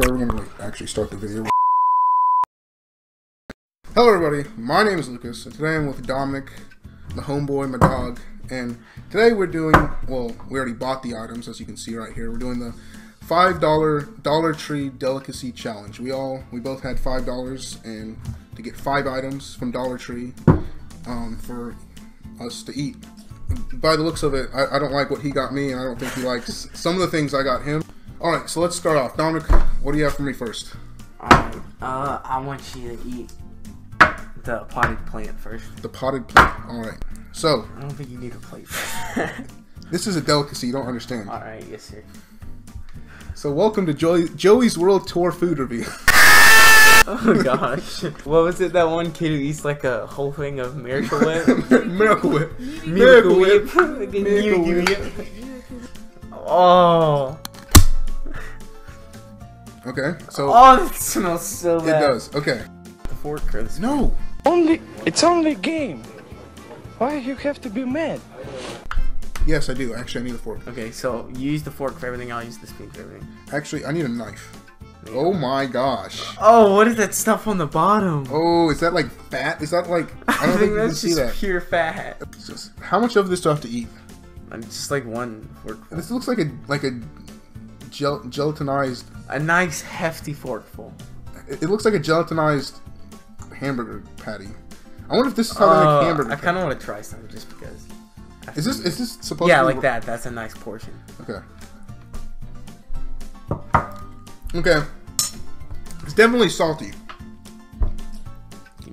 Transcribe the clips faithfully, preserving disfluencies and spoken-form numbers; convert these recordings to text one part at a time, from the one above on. Sorry, we're going to actually start the video. Hello everybody, my name is Lucas, and today I'm with Dominik, the homeboy, my dog, and today we're doing, well, we already bought the items, as you can see right here. We're doing the five dollar Dollar Tree Delicacy Challenge. We all, we both had five dollars and to get five items from Dollar Tree um, for us to eat. By the looks of it, I, I don't like what he got me, and I don't think he likes some of the things I got him. Alright, so let's start off. Dominik, what do you have for me first? Alright, uh, I want you to eat the potted plant first. The potted plant, alright. So. I don't think you need a plate for that. This is a delicacy, you don't understand. Alright, yes sir. So welcome to Joey, Joey's World Tour Food Review. Oh gosh. What was it, that one kid who eats like a whole thing of Miracle Whip? Miracle Whip. Miracle Whip. Miracle Whip. Oh. Okay, so. Oh, it smells so bad. It does. Okay. The fork or the spoon? No. Only it's only a game. Why you have to be mad? Yes, I do. Actually, I need a fork. Okay, so you use the fork for everything. I'll use the spoon for everything. Actually, I need a knife. Yeah. Oh my gosh. Oh, what is that stuff on the bottom? Oh, is that like fat? Is that like? I don't I think, think you that's can just see that. Pure fat. It's just, how much of this do I have to eat? I'm just like one fork. Full. This looks like a like a. Gel gelatinized. A nice hefty forkful. It, it looks like a gelatinized hamburger patty. I wonder if this is how uh, they make hamburger. I kind of want to try some just because. Is this is this supposed? Yeah, to be like that. That's a nice portion. Okay. Okay. It's definitely salty.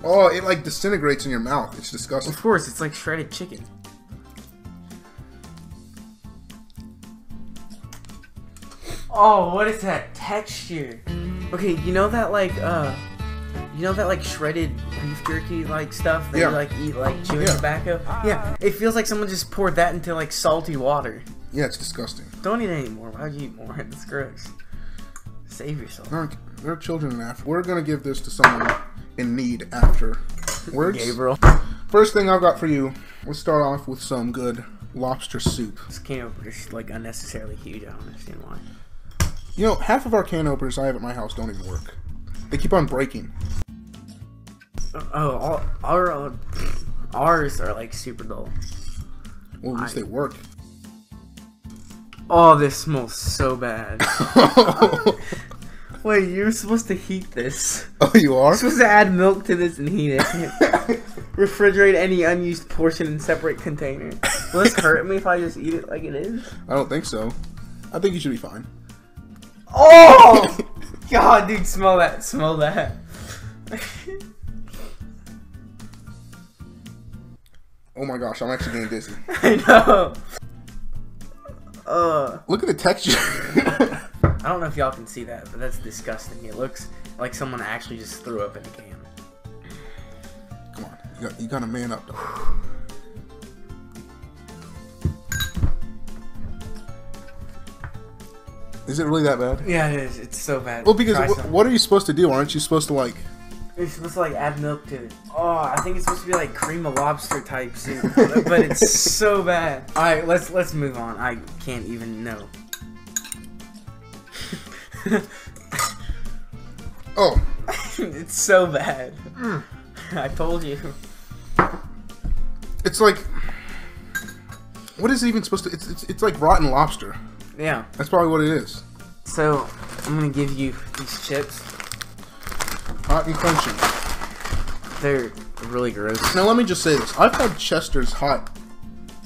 Oh, it like disintegrates in your mouth. It's disgusting. Of course, it's like shredded chicken. Oh, what is that texture? Okay, you know that like uh, you know that like shredded beef jerky like stuff that yeah. you like eat like chewing yeah. tobacco. Yeah, it feels like someone just poured that into like salty water. Yeah, it's disgusting. Don't eat any more. Why'd you eat more? It's gross. Save yourself. There are, there are children in Africa. We're gonna give this to someone in need afterwards. Gabriel. First thing I've got for you. Let's start off with some good lobster soup. This can opener is like unnecessarily huge. I don't understand why. You know, half of our can openers I have at my house don't even work. They keep on breaking. Oh, our, our, ours are like super dull. Well, at least I... they work. Oh, this smells so bad. Wait, you're supposed to heat this. Oh, you are? You're supposed to add milk to this and heat it. Refrigerate any unused portion in separate container. Will this hurt me if I just eat it like it is? I don't think so. I think you should be fine. Oh! God, dude, smell that. Smell that. Oh my gosh, I'm actually getting dizzy. I know. Uh, Look at the texture. I don't know if y'all can see that, but that's disgusting. It looks like someone actually just threw up in a can. Come on. You got, you got to man up, though. Is it really that bad? Yeah, it is. It's so bad. Well, because w what are you supposed to do? Aren't you supposed to like? You're supposed to like add milk to it. Oh, I think it's supposed to be like cream of lobster type soup, but it's so bad. All right, let's let's move on. I can't even know. Oh, it's so bad. Mm. I told you. It's like, what is it even supposed to? It's it's, it's like rotten lobster. Yeah. That's probably what it is. So, I'm going to give you these chips. Hot and crunchy. They're really gross. Now, let me just say this. I've had Chester's hot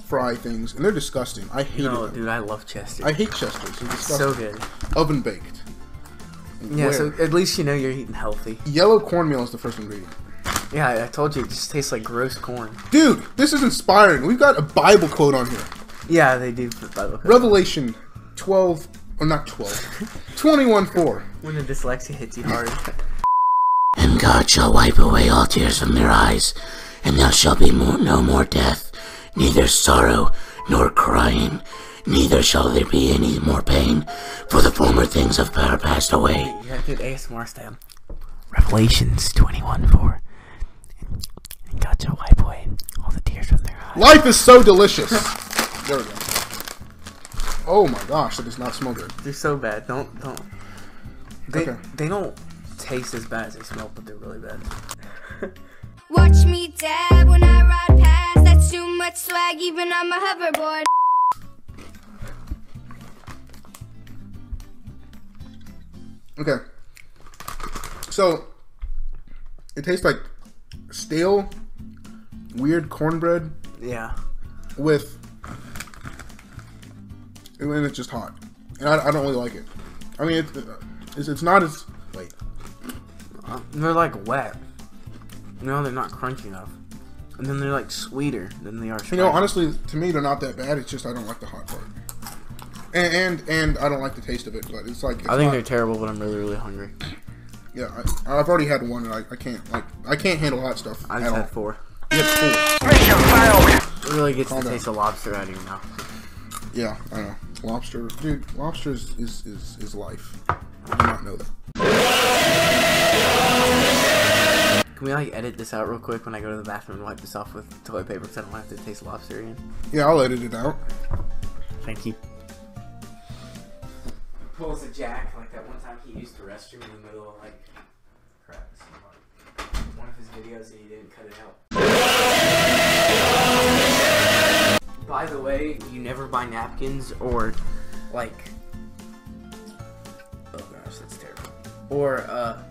fry things, and they're disgusting. I hate them. No, dude, I love Chester's. I hate Chester's. They're disgusting. So good. Oven baked. And yeah, where? So at least you know you're eating healthy. Yellow cornmeal is the first ingredient. Yeah, I told you. It just tastes like gross corn. Dude, this is inspiring. We've got a Bible quote on here. Yeah, they do put Bible quote. Revelation. twelve, or not twelve, twenty-one four. When the dyslexia hits you hard. And God shall wipe away all tears from their eyes, and there shall be more, no more death, neither sorrow nor crying, neither shall there be any more pain, for the former things have passed away. You gotta do A S M R style. Revelations twenty-one four. And God shall wipe away all the tears from their eyes. Life is so delicious. There we go. Oh my gosh, that does not smell good. They're so bad. Don't, don't. They, okay. They don't taste as bad as they smell, but they're really bad. Watch me dab when I ride past. That's too much swag even on my hoverboard. Okay. So, it tastes like stale, weird cornbread. Yeah. With... and it's just hot. And I, I don't really like it. I mean, it's, it's, it's not as... Wait. Uh, they're like wet. No, they're not crunchy enough. And then they're like sweeter than they are spicy. You know, honestly, to me, they're not that bad. It's just I don't like the hot part. And and, and I don't like the taste of it. But it's like... It's I think not, they're terrible, but I'm really, really hungry. Yeah, I, I've already had one, and I, I can't like I can't handle hot stuff I just at had all. four. You had four. It really gets Calm to down. taste the lobster out of your mouth. Yeah, I know. Lobster, dude, lobster is, is, is, is life. I do not know that. Can we like edit this out real quick when I go to the bathroom and wipe this off with toilet paper because I don't have to taste lobster again? Yeah, I'll edit it out. Thank you. Pulls a jack like that one time he used the restroom in the middle of like crap, this is like one of his videos and he didn't cut it out. By the way, you never buy napkins or like oh gosh, that's terrible. Or uh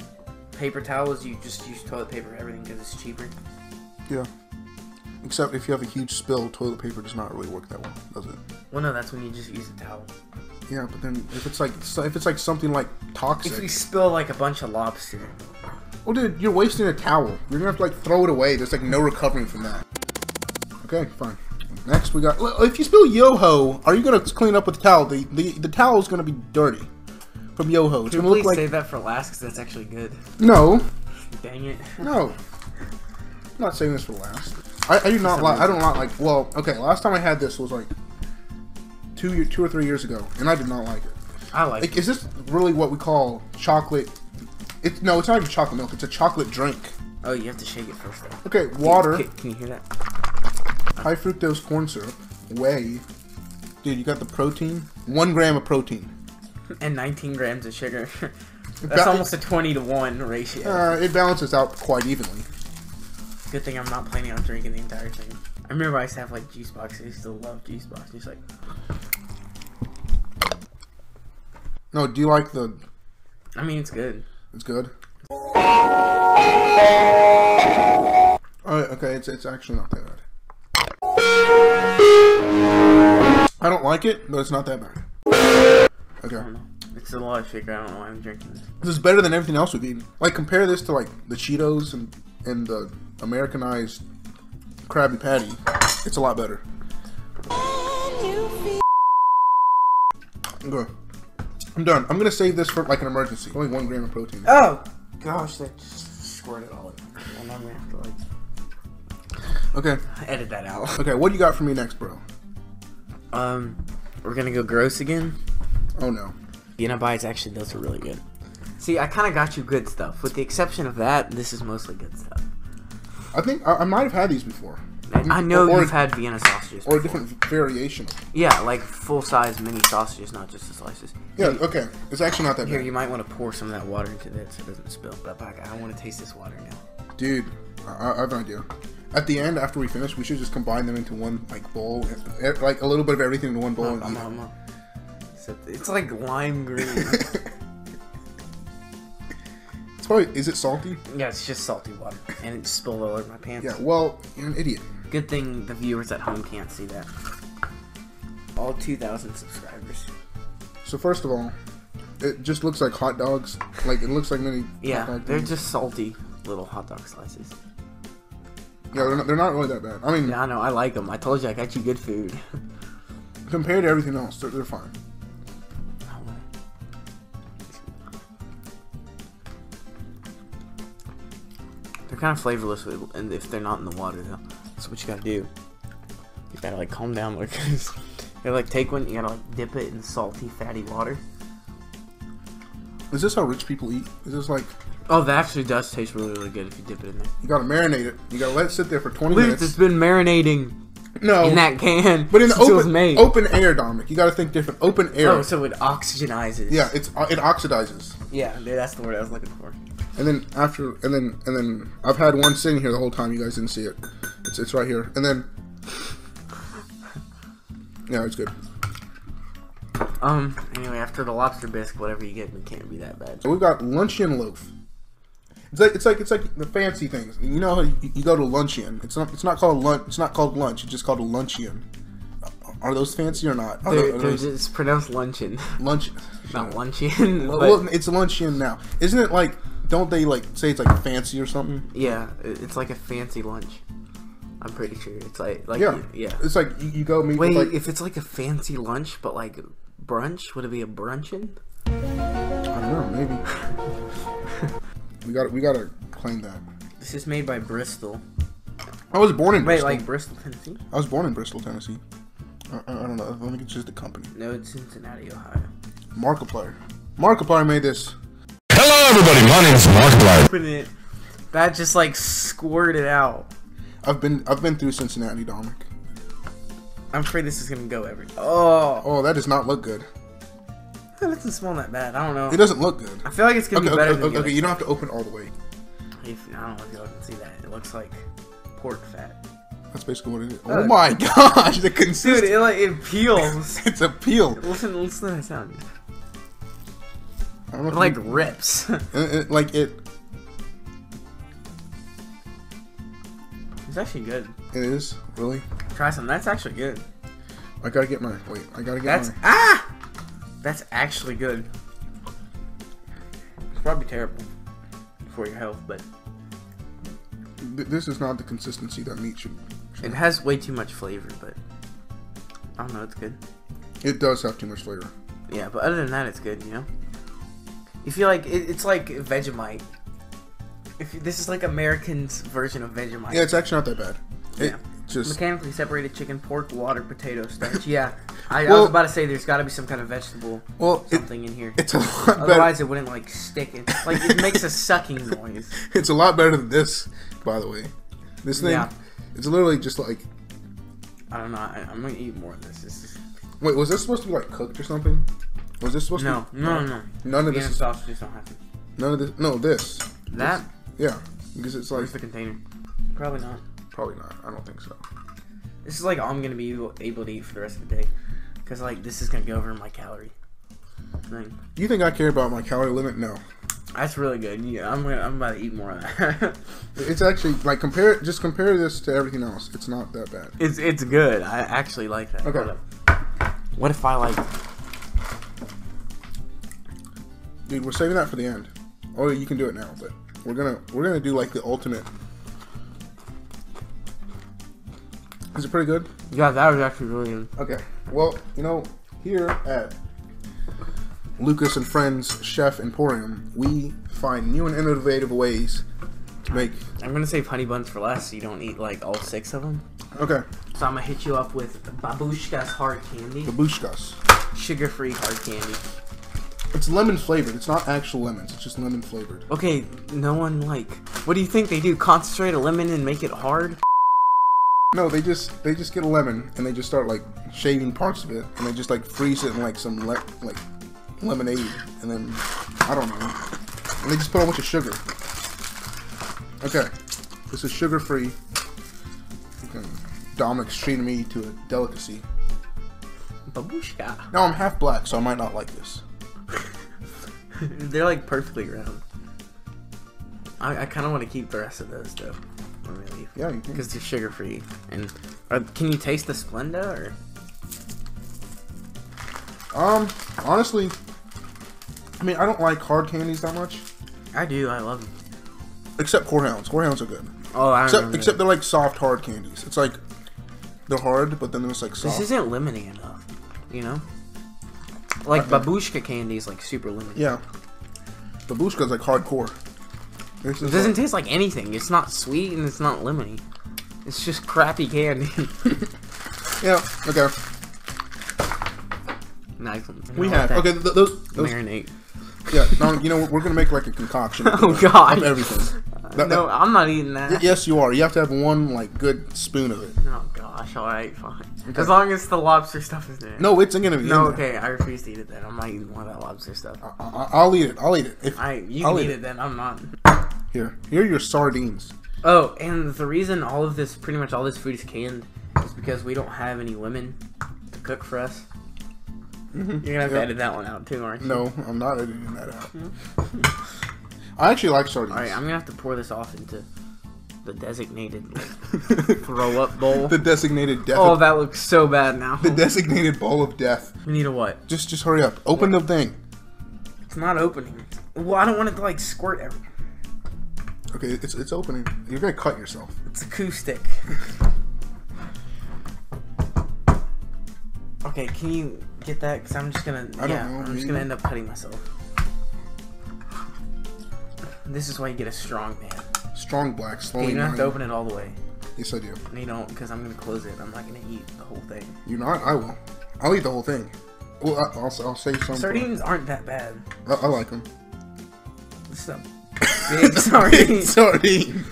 paper towels, you just use toilet paper for everything because it's cheaper. Yeah. Except if you have a huge spill, toilet paper does not really work that well, does it? Well no, that's when you just use a towel. Yeah, but then if it's like if it's like something like toxic. If you spill like a bunch of lobster. Well, dude, you're wasting a towel. You're gonna have to like throw it away. There's like no recovering from that. Okay, fine. Next we got. If you spill Yo-Ho, are you gonna clean up with the towel? The the, the towel is gonna be dirty from Yo-Ho. It's Can gonna you please look like... save that for last because that's actually good. No. Dang it. No. I'm not saving this for last. I, I do not like. I don't like. like. Well, okay. Last time I had this was like. Two, two or three years ago, and I did not like it. I like, like it. Is this really what we call chocolate? It's no, it's not even chocolate milk. It's a chocolate drink. Oh, you have to shake it first. Though. Okay, water. Can you, can you hear that? High fructose corn syrup, whey. Dude, you got the protein. One gram of protein. And nineteen grams of sugar. That's ba almost a twenty to one ratio. Uh, it balances out quite evenly. Good thing I'm not planning on drinking the entire thing. I remember I used to have like juice boxes. I used to love juice boxes. Just like. No, do you like the... I mean, it's good. It's good? Oh, okay, it's, it's actually not that bad. I don't like it, but it's not that bad. Okay. It's a lot of sugar, I don't know why I'm drinking this. This is better than everything else we've eaten. Like, compare this to, like, the Cheetos and, and the Americanized Krabby Patty. It's a lot better. Okay. I'm done. I'm gonna save this for like an emergency. Only one gram of protein. Oh gosh, they just squirted all over. And I'm gonna have to like. Okay. Edit that out. Okay, what do you got for me next, bro? Um, we're gonna go gross again. Oh no. Vienna bites actually, those are really good. See, I kind of got you good stuff. With the exception of that, this is mostly good stuff. I think I, I might have had these before. I know or, you've had Vienna sausages before. Or a different variation. Yeah, like full-size mini sausages, not just the slices. Yeah, okay. It's actually not that Here, bad. Here, you might want to pour some of that water into this so it doesn't spill. But I want to taste this water now. Dude, I, I have an idea. At the end, after we finish, we should just combine them into one like bowl. Like a little bit of everything into one bowl. I'm, and I'm, I'm, I'm, it's like lime green. It's probably, is it salty? Yeah, it's just salty water. And it spilled all over my pants. Yeah, well, you're an idiot. Good thing the viewers at home can't see that. All two thousand subscribers. So first of all, it just looks like hot dogs. Like, it looks like mini yeah, hot dog they're things. Just salty little hot dog slices. Yeah, they're not, they're not really that bad. I mean... Yeah, I know. I like them. I told you I got you good food. Compared to everything else, they're, they're fine. They're kind of flavorless if they're not in the water, though. That's what you gotta do. You gotta like calm down, Lucas. You gotta like take one, you gotta like dip it in salty, fatty water. Is this how rich people eat? Is this like... Oh, that actually does taste really, really good if you dip it in there. You gotta marinate it. You gotta let it sit there for twenty Luke, minutes. It's been marinating. No. In that can. But in the open, open air, Dominik. You gotta think different. Open air. Oh, so it oxygenizes. Yeah, it's it oxidizes. Yeah, that's the word I was looking for. And then after, and then, and then, I've had one sitting here the whole time. You guys didn't see it. It's it's right here. And then, yeah, it's good. Um. Anyway, after the lobster bisque, whatever you get, it can't be that bad. So we've got luncheon loaf. It's like it's like it's like the fancy things. You know how you, you go to luncheon. It's not it's not called lunch. It's not called lunch. It's just called a luncheon. Are those fancy or not? They're, they're those... It's pronounced luncheon. Luncheon. Not luncheon. But... Well, it's luncheon now. Isn't it like? Don't they like say it's like fancy or something? Yeah, it's like a fancy lunch. I'm pretty sure it's like like yeah, yeah. It's like you, you go meet. Wait, with like... if it's like a fancy lunch, but like brunch, would it be a brunchin'? I don't know, maybe. We got we gotta claim that. This is made by Bristol. I was born in Wait, Bristol. Wait, like Bristol, Tennessee? I was born in Bristol, Tennessee. I, I, I don't know. I think it's just the company. No, it's Cincinnati, Ohio. Markiplier. Markiplier made this. Hello, everybody. My name is Markiplier. Open it. That just like squirted out. I've been I've been through Cincinnati, Dominik. I'm afraid this is gonna go every. Oh. Oh, that does not look good. It doesn't smell that bad. I don't know. It doesn't look good. I feel like it's gonna okay, be better. Okay, than okay, okay. You don't have to open all the way. If, I don't know if y'all can see that. It looks like pork fat. That's basically what it is. Oh, oh my gosh, the consistency. Dude, it like it peels. It's a peel. Listen, listen to that sound. I don't know it like you, rips. it, it, like it. It's actually good. It is really. Try some. That's actually good. I gotta get my wait. I gotta get That's, my. Ah. That's actually good. It's probably terrible for your health, but... Th this is not the consistency that meat should, should... It has way too much flavor, but... I don't know, it's good. It does have too much flavor. Yeah, but other than that, it's good, you know? You feel like... It, it's like Vegemite. If you, This is like American's version of Vegemite. Yeah, it's actually not that bad. It, yeah. Just... Mechanically separated chicken, pork, water, potato, starch. Yeah, I, well, I was about to say there's got to be some kind of vegetable, well, something it, in here. It's a lot Otherwise, better. It wouldn't like stick. It, like it makes a sucking noise. It's a lot better than this, by the way. This thing, yeah. It's literally just like. I don't know. I, I'm gonna eat more of this. this is... Wait, was this supposed to be like cooked or something? Was this supposed no, to? No, no, no. None of this. Is... sausages don't happen. None of this. No, this. That. This, yeah, because it's like. Where's the container? Probably not. Probably not. I don't think so. This is like all I'm gonna be able, able to eat for the rest of the day, cause like this is gonna go over my calorie thing. You think I care about my calorie limit? No. That's really good. Yeah, I'm gonna, I'm about to eat more of that. It's actually like compare just compare this to everything else. It's not that bad. It's it's good. I actually like that. Okay. What if I like? Dude, we're saving that for the end. Oh, you can do it now, but we're gonna we're gonna do like the ultimate. Is it pretty good? Yeah, that was actually really good. Okay. Well, you know, here at Lucas and Friends Chef Emporium, we find new and innovative ways to make... I'm going to save honey buns for last so you don't eat, like, all six of them. Okay. So I'm going to hit you up with Babushkas hard candy. Babushkas. Sugar-free hard candy. It's lemon flavored. It's not actual lemons. It's just lemon flavored. Okay, no one, like... What do you think they do? Concentrate a lemon and make it hard? No, they just they just get a lemon and they just start like shaving parts of it and they just like freeze it in like some le like lemonade and then I don't know. And they just put a bunch of sugar. Okay, this is sugar free. Okay. Dominik's treating me to a delicacy. Babushka. Now I'm half black, so I might not like this. They're like perfectly round. I, I kind of want to keep the rest of those though. Really, yeah, because they're sugar free. And are, can you taste the Splenda? Or um, honestly, I mean, I don't like hard candies that much. I do. I love them. Except cornhounds. Cornhounds are good. Oh, I except, except they're like soft hard candies. It's like they're hard, but then there's like soft. This isn't lemony enough, you know. Like I babushka think. candy is like super lemony. Yeah, babushka is like hardcore. It doesn't like, taste like anything. It's not sweet and it's not lemony. It's just crappy candy. Yeah. Okay. Nice. We have okay. Th those, those marinade. Yeah. No, you know we're gonna make like a concoction. Oh god. Of everything. That, no, that, I'm not eating that. Yes, you are. You have to have one like good spoon of it. Oh gosh, all right, fine. Okay. As long as the lobster stuff is there. No, it's gonna be. No, in okay, there. I refuse to eat it then. I'm not eating one of that lobster stuff. I, I, I'll eat it. I'll eat it. If, I you I'll can eat it. it then. I'm not. Here, here are your sardines. Oh, and the reason all of this, pretty much all this food is canned, is because we don't have any women to cook for us. You're gonna have yep. to edit that one out too, aren't you? No, I'm not editing that out. I actually like sardines. Alright, I'm gonna have to pour this off into the designated throw up bowl. The designated death. Oh, that looks so bad now. The designated bowl of death. We need a what? Just just hurry up. Open what? the thing. It's not opening. Well, I don't want it to like squirt everything. Okay, it's it's opening. You're gonna cut yourself. It's acoustic. Okay, can you get that? Cause I'm just gonna I yeah, don't know, I'm maybe. just gonna end up cutting myself. This is why you get a strong man. Strong black. Slowly. Hey, you don't have to open it all the way. Yes, I do. No, you don't, because I'm gonna close it. I'm not gonna eat the whole thing. You're not? I will. I'll eat the whole thing. Well, I, I'll I'll save some. Sardines aren't that bad. I, I like them. This is a big sardine. Big sardine.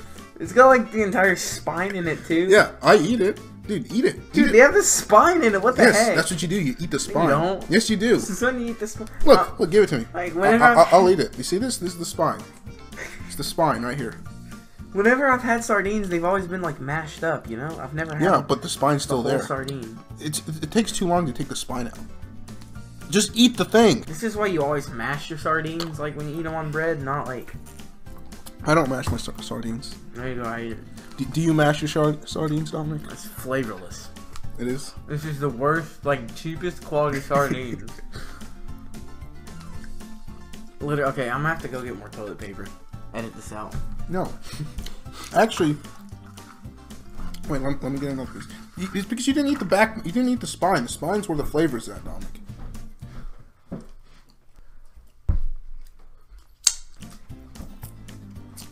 It's got like the entire spine in it too. Yeah, I eat it. Dude, eat it. Eat Dude, it. They have the spine in it. What the yes, heck? Yes, that's what you do. You eat the spine. You don't. Yes, you do. This is when you eat the spine. Look, uh, look, give it to me. Like whenever I, I, I'll eat it. You see this? This is the spine. It's the spine right here. Whenever I've had sardines, they've always been like mashed up. You know, I've never had. Yeah, but the spine's still the whole there. Sardine. It's, it, it takes too long to take the spine out. Just eat the thing. This is why you always mash your sardines, like when you eat them on bread, not like. I don't mash my sardines. There you go. I eat it. Do, do you mash your sardines, Dominik? It's flavorless. It is? This is the worst, like, cheapest quality sardines. Literally, okay, I'm gonna have to go get more toilet paper. Edit this out. No. Actually, wait, let, let me get another piece. It's because you didn't eat the back, you didn't eat the spine. The spine's where the flavor's at, Dominik.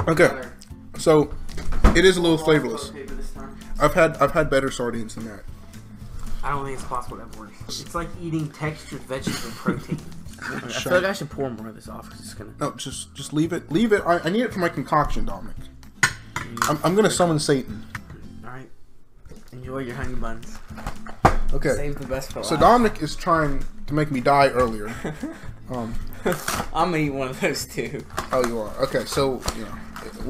Okay, so... It is a little flavorless. I've had I've had better sardines than that. I don't think it's possible to have worse. It's like eating textured vegetable protein. I feel like I should pour more of this off because it's gonna. No, just just leave it. Leave it. I, I need it for my concoction, Dominik. I'm, I'm gonna summon Satan. All right. Enjoy your honey buns. Okay. Save the best for last. So Dominik is trying to make me die earlier. um. I'm gonna eat one of those too. Oh, you are. Okay, so you know.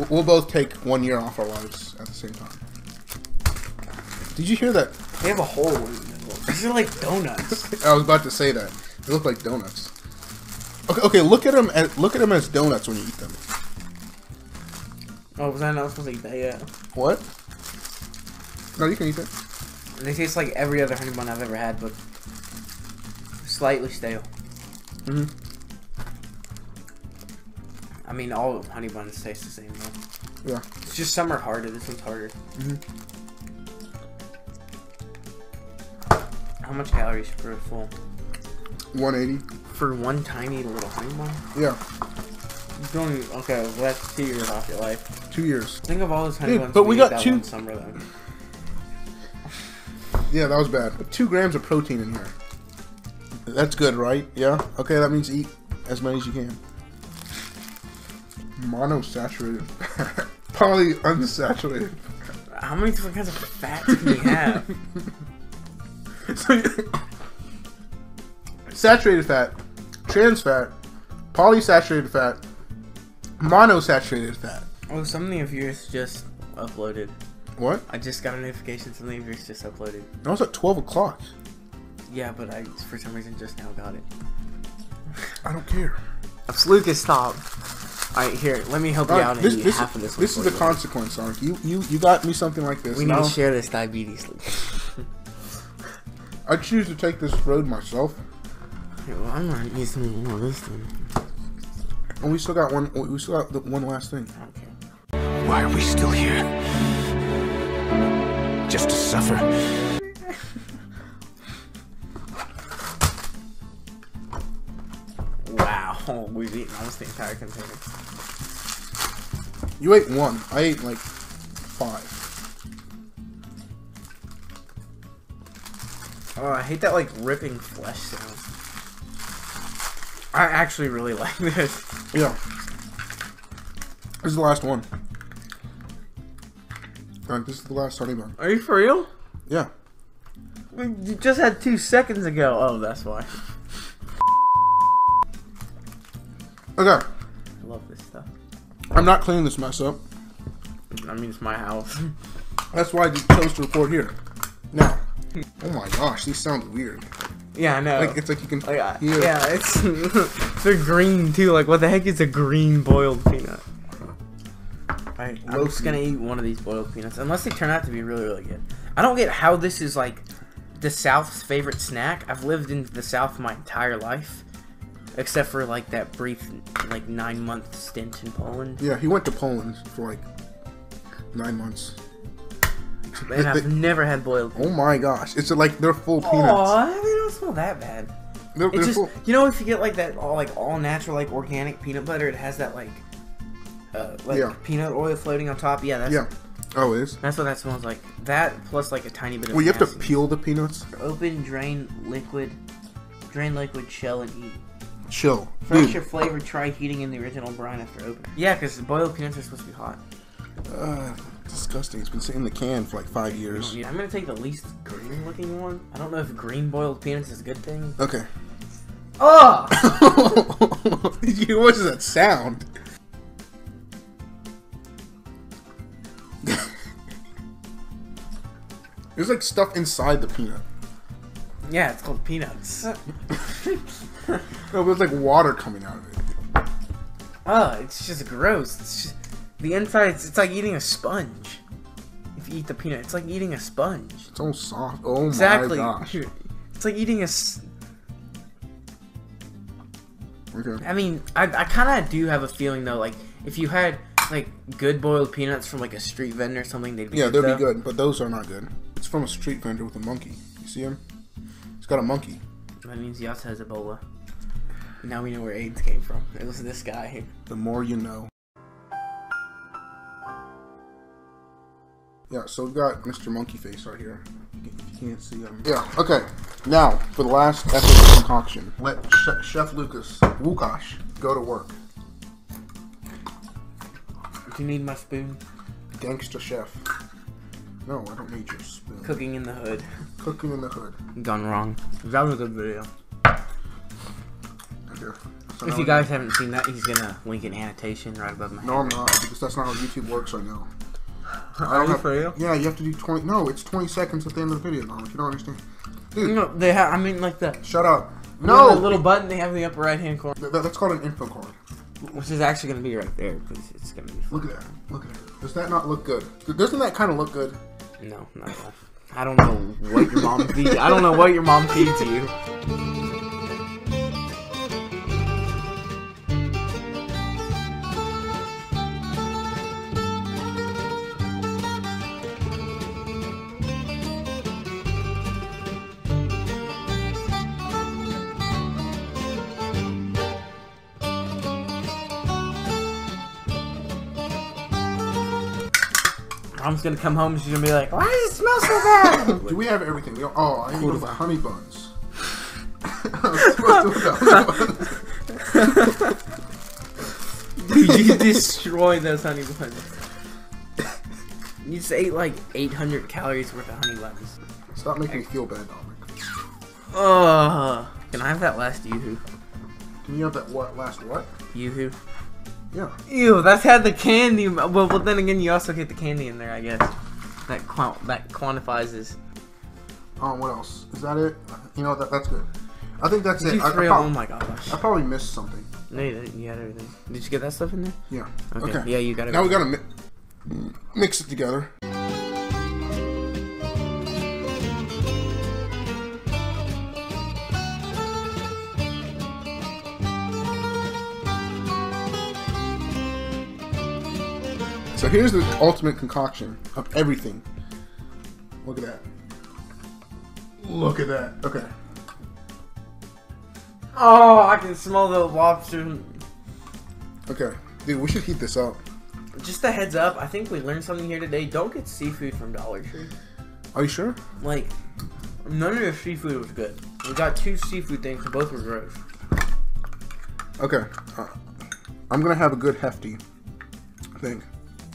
We'll both take one year off our lives at the same time. Did you hear that? They have a hole in the middle. These are like donuts. I was about to say that. They look like donuts. Okay, okay. Look at them. As, look at them as donuts when you eat them. Oh, was I not supposed to eat that yet? What? No, you can eat that. They taste like every other honey bun I've ever had, but slightly stale. Mm-hmm. I mean, all honey buns taste the same though. Yeah. It's just some are harder. This one's harder. Mm-hmm. How much calories for a full? one eighty. For one tiny little honey bun? Yeah. You don't even, okay, well, that's two years off your life. Two years. Think of all those honey Dude, buns. But we, we got that two. One summer, though. Yeah, that was bad. But two grams of protein in here. That's good, right? Yeah. Okay, that means eat as many as you can. Monosaturated fat. Polyunsaturated. How many different kinds of fat do we have? So, saturated fat, trans fat, polysaturated fat, monosaturated fat. Oh, something of yours just uploaded. What? I just got a notification something of yours just uploaded. That was at twelve o'clock. Yeah, but I, for some reason, just now got it. I don't care. It's Lucas, stop. Alright, here, let me help All you right, out this, and this, half of this. This is the consequence, Ark. You, you you got me something like this. We need now, to share this diabetes. I choose to take this road myself. Okay, well, I'm gonna need some more of this thing. And we still got one. We still got the one last thing. Okay. Why are we still here? Just to suffer. Oh, we've eaten almost the entire container. You ate one. I ate like five. Oh, I hate that like ripping flesh sound. I actually really like this. Yeah. This is the last one. Alright, this is the last starting one. Are you for real? Yeah. You just had two seconds ago. Oh, that's why. Okay. I love this stuff. I'm not cleaning this mess up. I mean, it's my house. That's why I just chose to record here. Now. Oh my gosh, these sound weird. Yeah, I know. Like, it's like you can like, uh, hear. Yeah, it's they're green too. Like, what the heck is a green boiled peanut? Alright, I'm just gonna eat one of these boiled peanuts, unless they turn out to be really, really good. I don't get how this is like the South's favorite snack. I've lived in the South my entire life, except for like that brief, like nine month stint in Poland. Yeah, he went to Poland for like nine months. Man, I've they, never had boiled peanuts. Oh my gosh, it's like they're full peanuts. Aw, they don't smell that bad. They're, they're just, full. You know, if you get like that all like all natural, like organic peanut butter, it has that like uh, like yeah. peanut oil floating on top. Yeah, that's yeah. Oh, it is. That's what that smells like. That plus like a tiny bit of. Well, you have acid. to peel the peanuts. Open, drain liquid, drain liquid, shell, and eat. Chill. Fresh your flavor. Try heating in the original brine after opening. Yeah, because boiled peanuts are supposed to be hot. Uh, disgusting. It's been sitting in the can for like five years. Oh, yeah, I'm gonna take the least green looking one. I don't know if green boiled peanuts is a good thing. Okay. Oh! What is that sound? There's like stuff inside the peanut. Yeah, it's called peanuts. No, but it's like water coming out of it. Oh, it's just gross. It's just... The inside, it's, it's like eating a sponge. If you eat the peanut, it's like eating a sponge. It's all soft. Oh exactly. my gosh. It's like eating a... Okay. I mean, I, I kind of do have a feeling, though, like, if you had, like, good boiled peanuts from, like, a street vendor or something, they'd be yeah, good, Yeah, they'd though. be good, but those are not good. It's from a street vendor with a monkey. You see him? He's got a monkey. That means he also has Ebola. Now we know where AIDS came from. It was this guy here. The more you know. Yeah, so we've got Mister Monkey Face right here. If you can't see him. Yeah, okay. Now, for the last epic concoction, let Sh Chef Lucas, Wukash, go to work. Do you need my spoon? Gangster Chef. No, I don't need your spoon. Cooking in the hood. Cooking in the hood. Gone wrong. That was a good video. Okay. So if you guys haven't seen that, he's gonna link an annotation right above my head. No, I'm not, because that's not how YouTube works right now. Are you have, for real? Yeah, you have to do twenty. No, it's twenty seconds at the end of the video. No, if you don't understand, dude. No, they have. I mean, like that. Shut up. No. The little button they have in the upper right hand corner. Th th that's called an info card. Which is actually going to be right there because it's going to be. Fun. Look at that. Look at that. Does that not look good? Doesn't that kind of look good? No, not at all. I don't know what your mom feeds. I don't know what your mom feeds you. Mom's gonna come home and she's gonna be like, why does it smell so bad? Do we have everything? We all, oh, I need to go buy honey buns. I was supposed to buy honey buns. Dude, you destroyed those honey buns. You just ate like eight hundred calories worth of honey buns. Stop making me feel bad, Dominik. Uh, can I have that last Yoo-Hoo? Can you have that what last what? Yoo-Hoo. Yeah. Ew, that's had the candy. Well, well, then again, you also get the candy in there, I guess. That quant that quantifies this. Oh, what else? Is that it? You know, that that's good. I think that's Did it. You I, I oh my gosh. I probably missed something. No, you didn't. You had everything. Did you get that stuff in there? Yeah. Okay. okay. Yeah, you got it. Now we gotta mi mix it together. So here's the ultimate concoction of everything. Look at that. Look at that. Okay. Oh, I can smell the lobster. Okay. Dude, we should heat this up. Just a heads up, I think we learned something here today. Don't get seafood from Dollar Tree. Are you sure? Like, none of your seafood was good. We got two seafood things, and both were gross. Okay. Uh, I'm going to have a good hefty thing.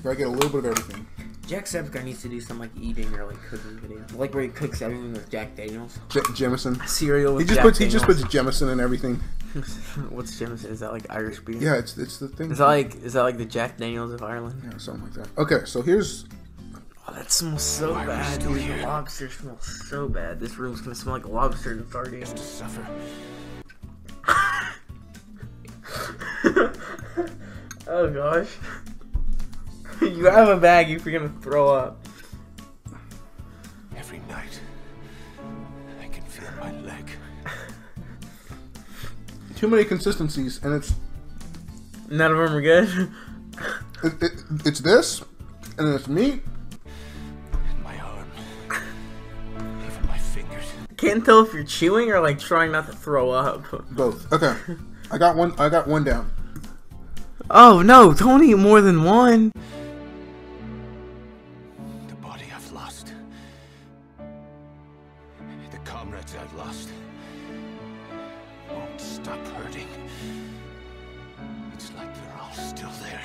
I get a little bit of everything. Jacksepticeye needs to do some like eating or like cooking video, like where he cooks everything with Jack Daniels. J Jameson cereal. With he just Jack puts Daniels. He just puts Jameson in everything. What's Jameson? Is that like Irish beer? Yeah, it's it's the thing. Is that like is that like the Jack Daniels of Ireland? Yeah, something like that. Okay, so here's. Oh, that smells so Irish bad. Dude, the lobster smells so bad. This room's gonna smell like lobster and sardines. To suffer. Oh gosh. You have a bag if you're gonna throw up. Every night, I can feel my leg. Too many consistencies, and it's... None of them are good? it, it, it's this, and it's meat. And my arm. Even my fingers. Can't tell if you're chewing or like trying not to throw up. Both. Okay. I got one, I got one down. Oh no, don't eat more than one. I've lost won't stop hurting. It's like they're all still there.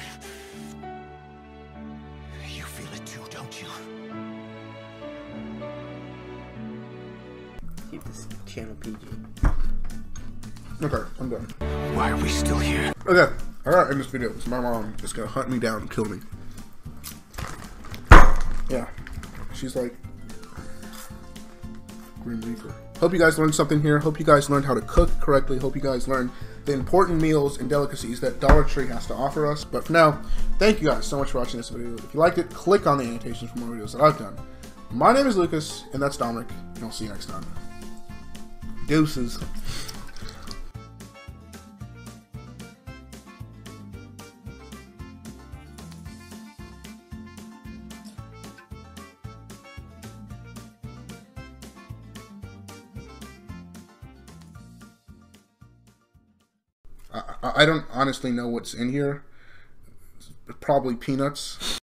You feel it too, don't you? Keep this channel P G. Okay, I'm done. Why are we still here? Okay, I gotta end this video because my mom is gonna hunt me down and kill me. Yeah, she's like Green Reaper. Hope you guys learned something here. Hope you guys learned how to cook correctly. Hope you guys learned the important meals and delicacies that Dollar Tree has to offer us. But for now, thank you guys so much for watching this video. If you liked it, click on the annotations for more videos that I've done. My name is Lucas, and that's Dominik, and I'll see you next time. Deuces. I don't honestly know what's in here. Probably peanuts.